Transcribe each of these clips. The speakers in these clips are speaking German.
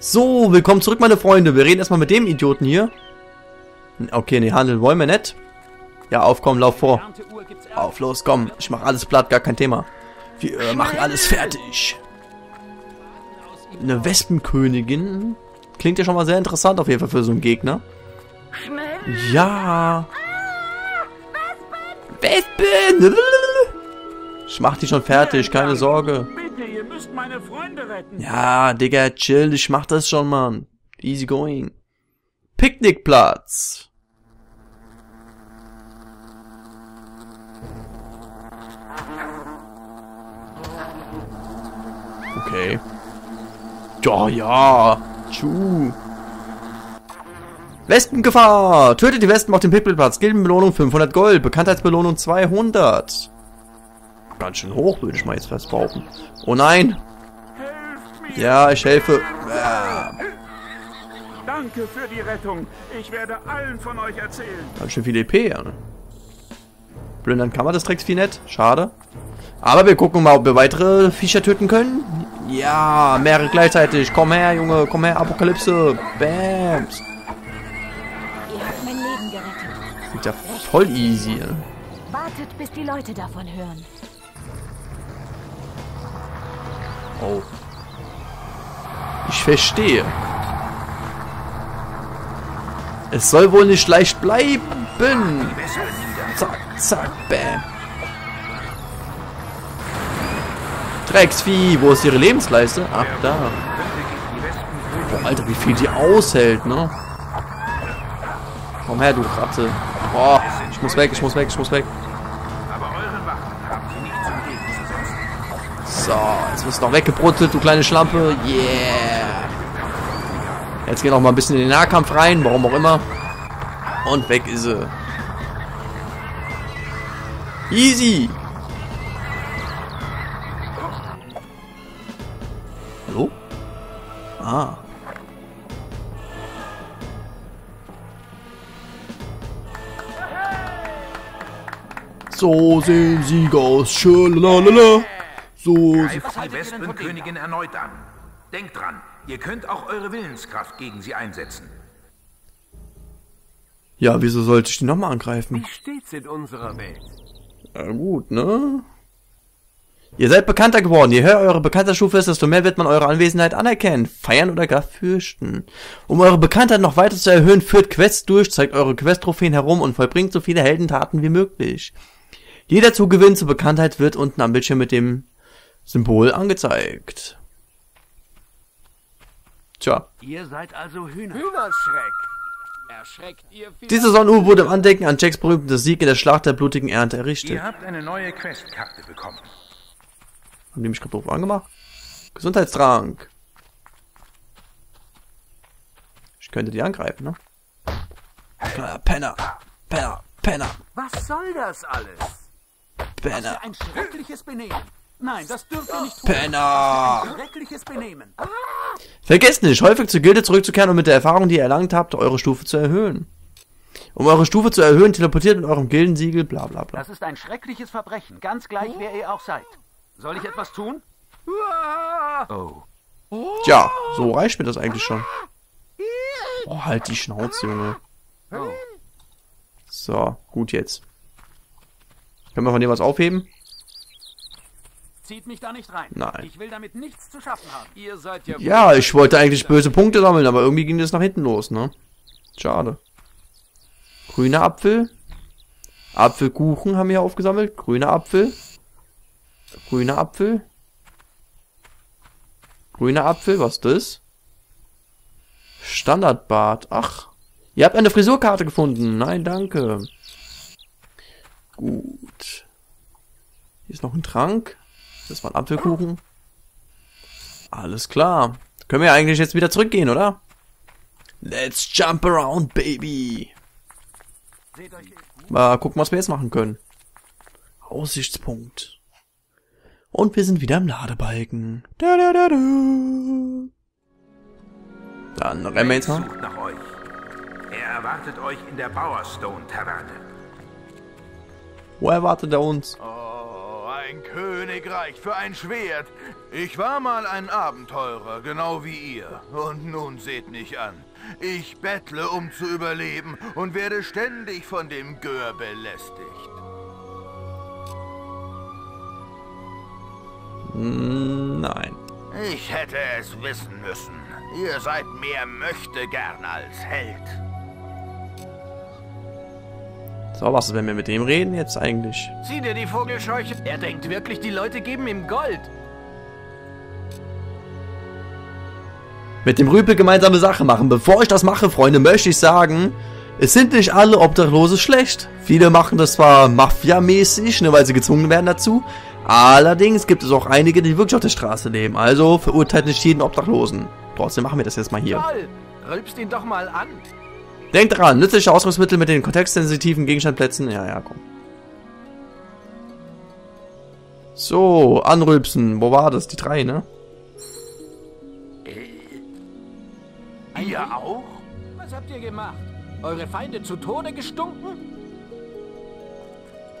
So, willkommen zurück, meine Freunde. Wir reden erstmal mit dem Idioten hier. Okay, nee, handeln wollen wir nicht. Ja, aufkommen, lauf vor. Auf, los, komm. Ich mach alles platt, gar kein Thema. Wir machen alles fertig. Eine Wespenkönigin. Klingt ja schon mal sehr interessant auf jeden Fall für so einen Gegner. Ja. Wespen! Ich mach die schon fertig, keine Sorge. Bitte, ihr müsst meine Freunde retten. Ja, Digga, chill, ich mach das schon, Mann. Easy going. Picknickplatz. Okay. Ja, ja. Tschu. Wespengefahr. Tötet die Wespen auf dem Picknickplatz. Gildenbelohnung 500 Gold. Bekanntheitsbelohnung 200. Ganz schön hoch, würde ich mal jetzt fast behaupten. Oh nein. Ja, ich helfe. Danke für die Rettung. Ich werde allen von euch erzählen. Ganz schön viel EP, ja. Ne? Blindern kann man das Drecksvieh nicht. Schade. Aber wir gucken mal, ob wir weitere Viecher töten können. Ja, mehrere gleichzeitig. Komm her, Junge. Komm her, Apokalypse. Bams. Ihr habt mein Leben gerettet. Geht ja voll easy. Ne? Wartet, bis die Leute davon hören. Oh. Ich verstehe. Es soll wohl nicht leicht bleiben. Zack, zack, bam. Drecksvieh, wo ist ihre Lebensleiste? Ach, da. Boah, Alter, wie viel die aushält, ne? Komm her, du Ratte. Boah, ich muss weg, ich muss weg, ich muss weg. So, jetzt wirst du noch weggebrutzelt, du kleine Schlampe. Yeah. Jetzt geh noch mal ein bisschen in den Nahkampf rein, warum auch immer. Und weg ist sie. Easy. Hallo? Ah. So sehen Sieger aus. Schalalala. Greift die Wespenkönigin erneut an. Denkt dran, ihr könnt auch eure Willenskraft gegen sie einsetzen. Ja, wieso sollte ich die nochmal angreifen? Wie steht's in unserer Welt? Ja, gut, ne? Ihr seid bekannter geworden. Je höher eure Bekannterstufe ist, desto mehr wird man eure Anwesenheit anerkennen, feiern oder gar fürchten. Um eure Bekanntheit noch weiter zu erhöhen, führt Quests durch, zeigt eure Quest-Trophäen herum und vollbringt so viele Heldentaten wie möglich. Jeder Zugewinn zur Bekanntheit wird unten am Bildschirm mit dem Symbol angezeigt. Tja. Ihr seid also Hühnerschreck. Erschreckt ihr viel. Diese Sonnenuhr wurde im Andenken an Jacks berühmten Sieg in der Schlacht der blutigen Ernte errichtet. Ihr habt eine neue Questkarte bekommen. Haben die mich gerade doof angemacht? Gesundheitstrank. Ich könnte die angreifen, ne? Hey. Penner. Penner. Penner. Was soll das alles? Penner. Das ist ein schreckliches Benehmen. Nein, das dürft ihr nicht tun. Penner! Schreckliches Benehmen. Vergesst nicht, häufig zur Gilde zurückzukehren und mit der Erfahrung, die ihr erlangt habt, eure Stufe zu erhöhen. Um eure Stufe zu erhöhen, teleportiert mit eurem Gildensiegel, bla bla bla. Das ist ein schreckliches Verbrechen, ganz gleich, wer ihr auch seid. Soll ich etwas tun? Oh. Tja, so reicht mir das eigentlich schon. Oh, halt die Schnauze, Junge. Oh. So, gut jetzt. Können wir von dem was aufheben? Zieht mich da nicht rein. Nein. Ich will damit nichts zu schaffen haben. Ihr seid ja, ich wollte eigentlich böse Punkte sammeln, aber irgendwie ging das nach hinten los, ne? Schade. Grüner Apfel. Apfelkuchen haben wir aufgesammelt. Grüner Apfel. Grüner Apfel. Grüner Apfel, was ist das? Standardbart. Ach. Ihr habt eine Frisurkarte gefunden. Nein, danke. Gut. Hier ist noch ein Trank. Das war ein Apfelkuchen. Alles klar. Können wir eigentlich jetzt wieder zurückgehen, oder? Let's jump around, baby. Mal gucken, was wir jetzt machen können. Aussichtspunkt. Und wir sind wieder im Ladebalken. Dann rennen wir jetzt mal. Er erwartet euch in der Bowerstone-Taverne. Wo erwartet er uns? ein Königreich für ein Schwert. Ich war mal ein Abenteurer, genau wie ihr. Und nun seht mich an. Ich bettle, um zu überleben und werde ständig von dem Gör belästigt. Nein. Ich hätte es wissen müssen. Ihr seid mehr Möchtegern als Held. So, was ist, wenn wir mit dem reden jetzt eigentlich? Sieh dir die Vogelscheuche. Er denkt wirklich, die Leute geben ihm Gold. Mit dem Rüpel gemeinsame Sache machen. Bevor ich das mache, Freunde, möchte ich sagen, es sind nicht alle Obdachlose schlecht. Viele machen das zwar mafiamäßig, ne, weil sie gezwungen werden dazu. Allerdings gibt es auch einige, die wirklich auf der Straße leben. Also verurteilt nicht jeden Obdachlosen. Trotzdem machen wir das jetzt mal hier. Toll. Rülpst ihn doch mal an. Denkt daran, nützliche Ausrüstungsmittel mit den kontextsensitiven Gegenstandplätzen. Ja, komm. So, anrülpsen. Wo war das? Die 3, ne? Ihr auch? Was habt ihr gemacht? Eure Feinde zu Tode gestunken?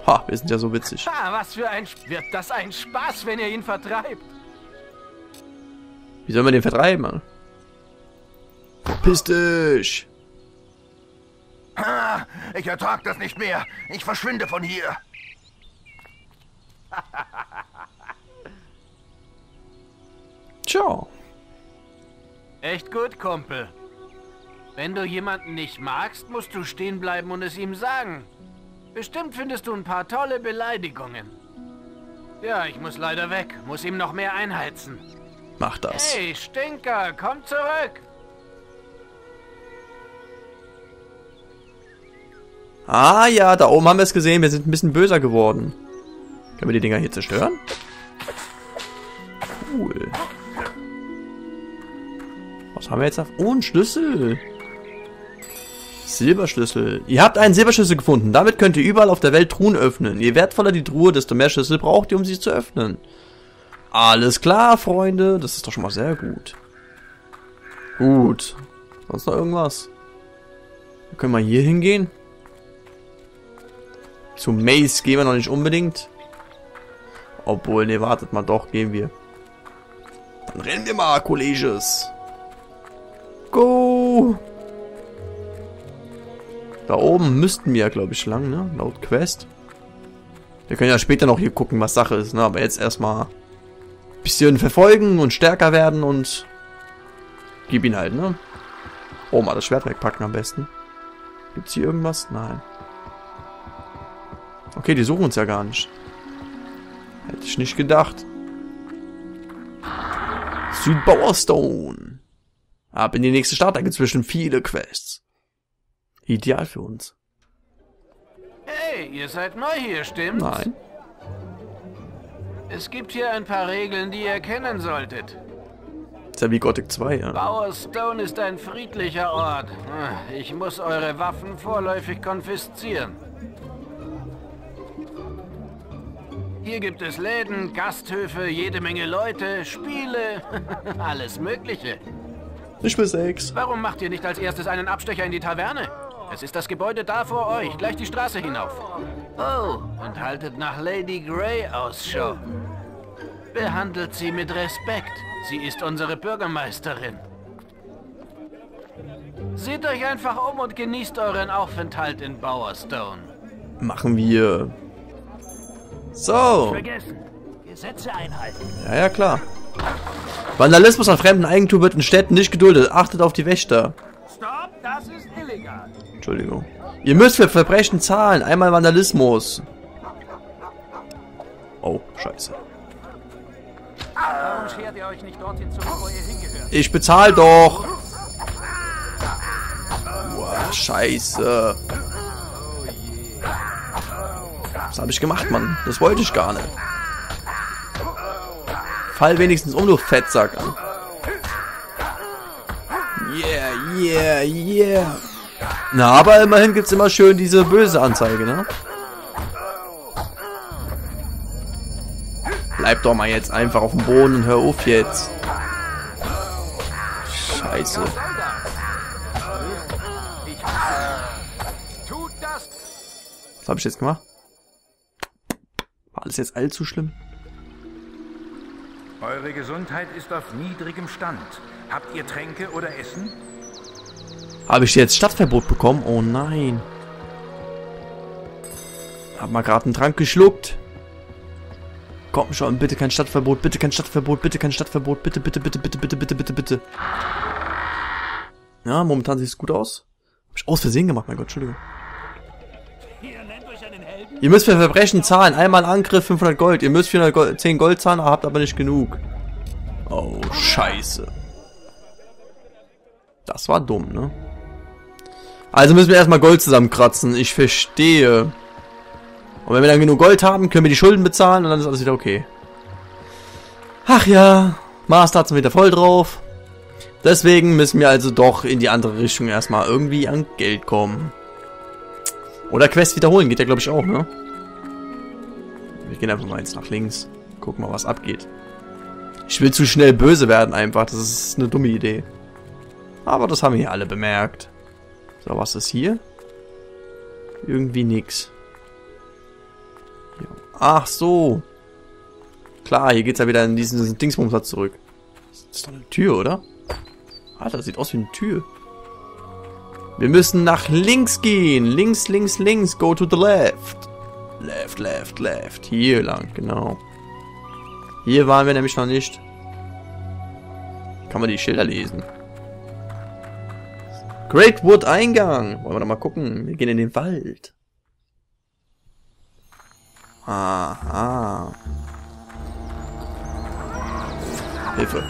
Ha, wir sind ja so witzig. Ha, was für ein... Wird das ein Spaß, wenn ihr ihn vertreibt? Wie sollen wir den vertreiben, Mann? Piss dich! Ich ertrag das nicht mehr. Ich verschwinde von hier. Ciao. Echt gut, Kumpel. Wenn du jemanden nicht magst, musst du stehen bleiben und es ihm sagen. Bestimmt findest du ein paar tolle Beleidigungen. Ja, ich muss leider weg. Muss ihm noch mehr einheizen. Mach das. Hey, Stinker, komm zurück. Ah ja, da oben haben wir es gesehen. Wir sind ein bisschen böser geworden. Können wir die Dinger hier zerstören? Cool. Was haben wir jetzt auf... Oh, ein Schlüssel. Silberschlüssel. Ihr habt einen Silberschlüssel gefunden. Damit könnt ihr überall auf der Welt Truhen öffnen. Je wertvoller die Truhe, desto mehr Schlüssel braucht ihr, um sie zu öffnen. Alles klar, Freunde. Das ist doch schon mal sehr gut. Gut. Sonst noch irgendwas? Dann können wir hier hingehen. Zu Maze gehen wir noch nicht unbedingt. Obwohl, ne, wartet mal, doch, gehen wir. Dann rennen wir mal, Kolleges. Go! Da oben müssten wir, glaube ich, lang, ne? Laut Quest. Wir können ja später noch hier gucken, was Sache ist, ne? Aber jetzt erstmal ein bisschen verfolgen und stärker werden und gib ihn halt, ne? Oh, mal das Schwert wegpacken am besten. Gibt's hier irgendwas? Nein. Okay, die suchen uns ja gar nicht. Hätte ich nicht gedacht. Südbowerstone. Ab in die nächste Stadt, da gibt es zwischen viele Quests. Ideal für uns. Hey, ihr seid neu hier, stimmt's? Nein. Es gibt hier ein paar Regeln, die ihr kennen solltet. Ist ja wie Gothic 2, ja. Bowerstone ist ein friedlicher Ort. Ich muss eure Waffen vorläufig konfiszieren. Hier gibt es Läden, Gasthöfe, jede Menge Leute, Spiele, alles mögliche. Ich bin 6. Warum macht ihr nicht als erstes einen Abstecher in die Taverne? Es ist das Gebäude da vor euch, gleich die Straße hinauf. Oh, und haltet nach Lady Grey Ausschau. Behandelt sie mit Respekt. Sie ist unsere Bürgermeisterin. Seht euch einfach um und genießt euren Aufenthalt in Bowerstone. Machen wir... So. Gesetze einhalten. Ja, ja, klar. Vandalismus an fremden Eigentum wird in Städten nicht geduldet. Achtet auf die Wächter. Stop, das ist illegal. Entschuldigung. Ihr müsst für Verbrechen zahlen. Einmal Vandalismus. Oh, scheiße. Warum schert ihr euch nicht dorthin zurück, wo ihr hingehört? Ich bezahl doch. Boah, scheiße. Was habe ich gemacht, Mann? Das wollte ich gar nicht. Fall wenigstens um, du Fettsack. Yeah, yeah, yeah. Na, aber immerhin gibt es immer schön diese böse Anzeige, ne? Bleib doch mal jetzt einfach auf dem Boden und hör auf jetzt. Scheiße. Was habe ich jetzt gemacht? War alles jetzt allzu schlimm? Eure Gesundheit ist auf niedrigem Stand. Habt ihr Tränke oder Essen? Habe ich jetzt Stadtverbot bekommen? Oh nein. Hab mal gerade einen Trank geschluckt. Komm schon, bitte kein Stadtverbot, bitte kein Stadtverbot, bitte kein Stadtverbot, bitte, bitte, bitte, bitte, bitte, bitte, bitte, bitte. Ja, momentan sieht es gut aus. Hab ich aus Versehen gemacht, mein Gott, Entschuldigung. Ihr müsst für Verbrechen zahlen. Einmal Angriff, 500 Gold. Ihr müsst 10 Gold zahlen, habt aber nicht genug. Oh, scheiße. Das war dumm, ne? Also müssen wir erstmal Gold zusammenkratzen. Ich verstehe. Und wenn wir dann genug Gold haben, können wir die Schulden bezahlen und dann ist alles wieder okay. Ach ja, Master hat's wieder voll drauf. Deswegen müssen wir also doch in die andere Richtung erstmal irgendwie an Geld kommen. Oder Quest wiederholen, geht ja glaube ich auch, ne? Wir gehen einfach mal jetzt nach links. Gucken mal, was abgeht. Ich will zu schnell böse werden einfach, das ist eine dumme Idee. Aber das haben hier alle bemerkt. So, was ist hier? Irgendwie nix. Ach so. Klar, hier geht's ja wieder in diesen Dingsbumsatz zurück. Das ist doch eine Tür, oder? Alter, das sieht aus wie eine Tür. Wir müssen nach links gehen. Links, links, links. Go to the left. Left, left, left. Hier lang, genau. Hier waren wir nämlich noch nicht. Kann man die Schilder lesen? Greatwood Eingang. Wollen wir doch mal gucken. Wir gehen in den Wald. Aha. Hilfe.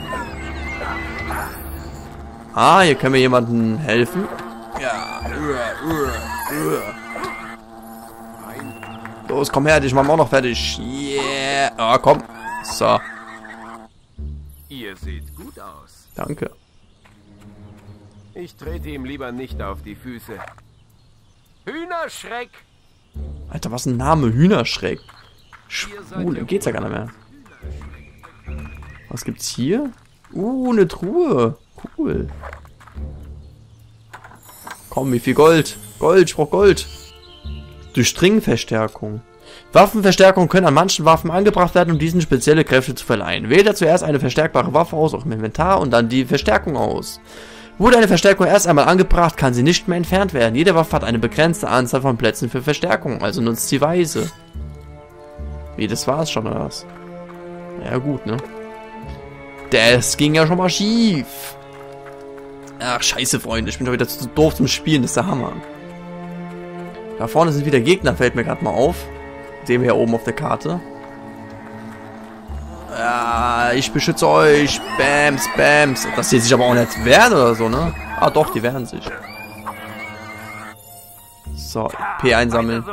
Ah, hier können wir jemandem helfen. Ja. Los, komm her, dich machen wir auch noch fertig. Yeah. Ah, komm. So. Ihr seht gut aus. Danke. Ich trete ihm lieber nicht auf die Füße. Hühnerschreck! Alter, was ein Name, Hühnerschreck. Schwule, geht's ja gar nicht mehr. Was gibt's hier? Eine Truhe. Cool. Komm, wie viel Gold? Gold, ich brauch Gold. Durchdringverstärkung. Waffenverstärkungen können an manchen Waffen angebracht werden, um diesen spezielle Kräfte zu verleihen. Wähle zuerst eine verstärkbare Waffe aus, auch im Inventar, und dann die Verstärkung aus. Wurde eine Verstärkung erst einmal angebracht, kann sie nicht mehr entfernt werden. Jede Waffe hat eine begrenzte Anzahl von Plätzen für Verstärkung, also nutzt sie weise. Wie, das war's schon, oder was? Ja gut, ne? Das ging ja schon mal schief. Ach, scheiße, Freunde, ich bin doch wieder zu doof zum Spielen, das ist der Hammer. Da vorne sind wieder Gegner, fällt mir gerade mal auf. Sehen wir hier oben auf der Karte. Ja, ich beschütze euch. Bams, bams. Dass die sich aber auch nicht wehren oder so, ne? Ah, doch, die wehren sich. So, P einsammeln.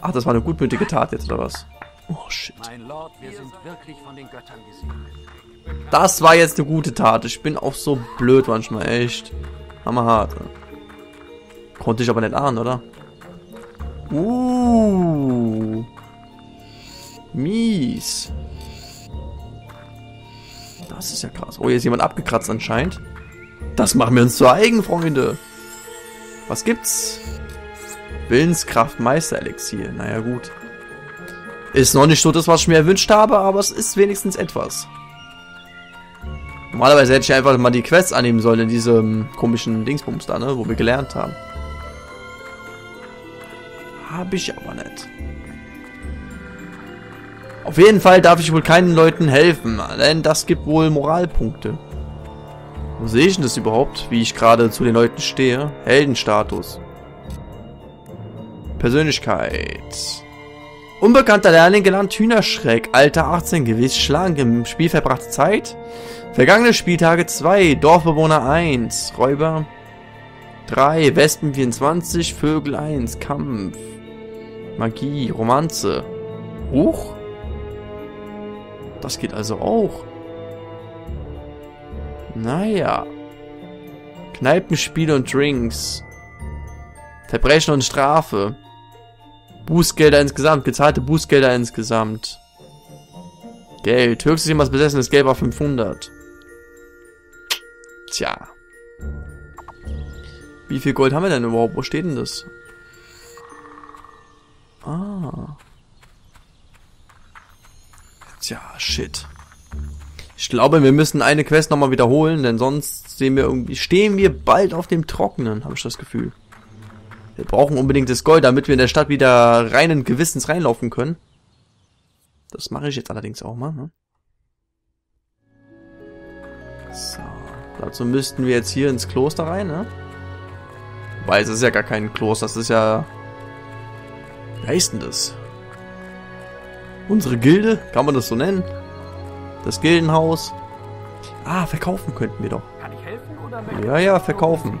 Ach, das war eine gutmütige Tat jetzt, oder was? Oh, shit. Das war jetzt eine gute Tat. Ich bin auch so blöd manchmal, echt. Hammerhart. Konnte ich aber nicht ahnen, oder? Mies. Das ist ja krass. Oh, hier ist jemand abgekratzt anscheinend. Das machen wir uns zu eigen, Freunde. Was gibt's? Willenskraft Meisterelixier. Naja, gut. Ist noch nicht so das, was ich mir erwünscht habe, aber es ist wenigstens etwas. Normalerweise hätte ich einfach mal die Quest annehmen sollen in diesem komischen Dingsbums da, ne? Wo wir gelernt haben. Habe ich aber nicht. Auf jeden Fall darf ich wohl keinen Leuten helfen, denn das gibt wohl Moralpunkte. Wo sehe ich denn das überhaupt, wie ich gerade zu den Leuten stehe? Heldenstatus. Persönlichkeit. Unbekannter Lehrling genannt Hühnerschreck, Alter 18 gewesen, schlank, im Spiel verbrachte Zeit. Vergangene Spieltage 2, Dorfbewohner 1, Räuber 3, Wespen 24, Vögel 1, Kampf, Magie, Romanze. Huch? Das geht also auch. Naja. Kneipenspiele und Drinks. Verbrechen und Strafe. Bußgelder insgesamt. Gezahlte Bußgelder insgesamt. Geld. Höchstes jemals besessenes Geld war 500. Tja. Wie viel Gold haben wir denn überhaupt? Wo steht denn das? Ah. Aha. Tja, shit. Ich glaube, wir müssen eine Quest nochmal wiederholen, denn sonst sehen wir irgendwie, stehen wir bald auf dem Trockenen, habe ich das Gefühl. Wir brauchen unbedingt das Gold, damit wir in der Stadt wieder reinen Gewissens reinlaufen können. Das mache ich jetzt allerdings auch mal, ne? So, dazu müssten wir jetzt hier ins Kloster rein, ne? Weil es ist ja gar kein Kloster, das ist ja... Wie heißt denn das? Unsere Gilde? Kann man das so nennen? Das Gildenhaus. Ah, verkaufen könnten wir doch. Kann ich helfen oder möchte ich? Ja, ja, verkaufen.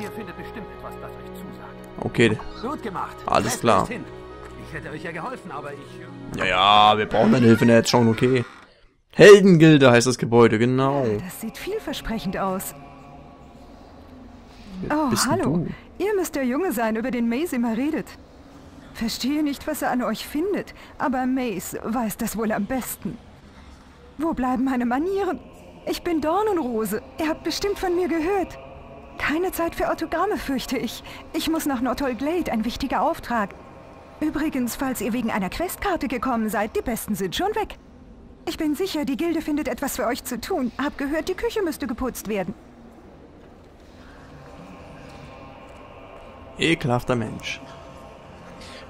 Ihr findet bestimmt etwas, das euch zusagt. Okay. Gut gemacht. Alles klar. Ich hätte euch ja geholfen, aber ich... Ja, wir brauchen deine Hilfe nicht, schon okay. Heldengilde heißt das Gebäude, genau. Das sieht vielversprechend aus. Oh, hallo. Du? Ihr müsst der Junge sein, über den Maze immer redet. Verstehe nicht, was er an euch findet, aber Maze weiß das wohl am besten. Wo bleiben meine Manieren? Ich bin Dornenrose. Ihr habt bestimmt von mir gehört. Keine Zeit für Autogramme, fürchte ich. Ich muss nach Glade, ein wichtiger Auftrag. Übrigens, falls ihr wegen einer Questkarte gekommen seid, die Besten sind schon weg. Ich bin sicher, die Gilde findet etwas für euch zu tun. Hab gehört, die Küche müsste geputzt werden. Ekelhafter Mensch.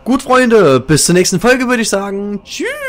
Gut, Freunde, bis zur nächsten Folge würde ich sagen. Tschüss.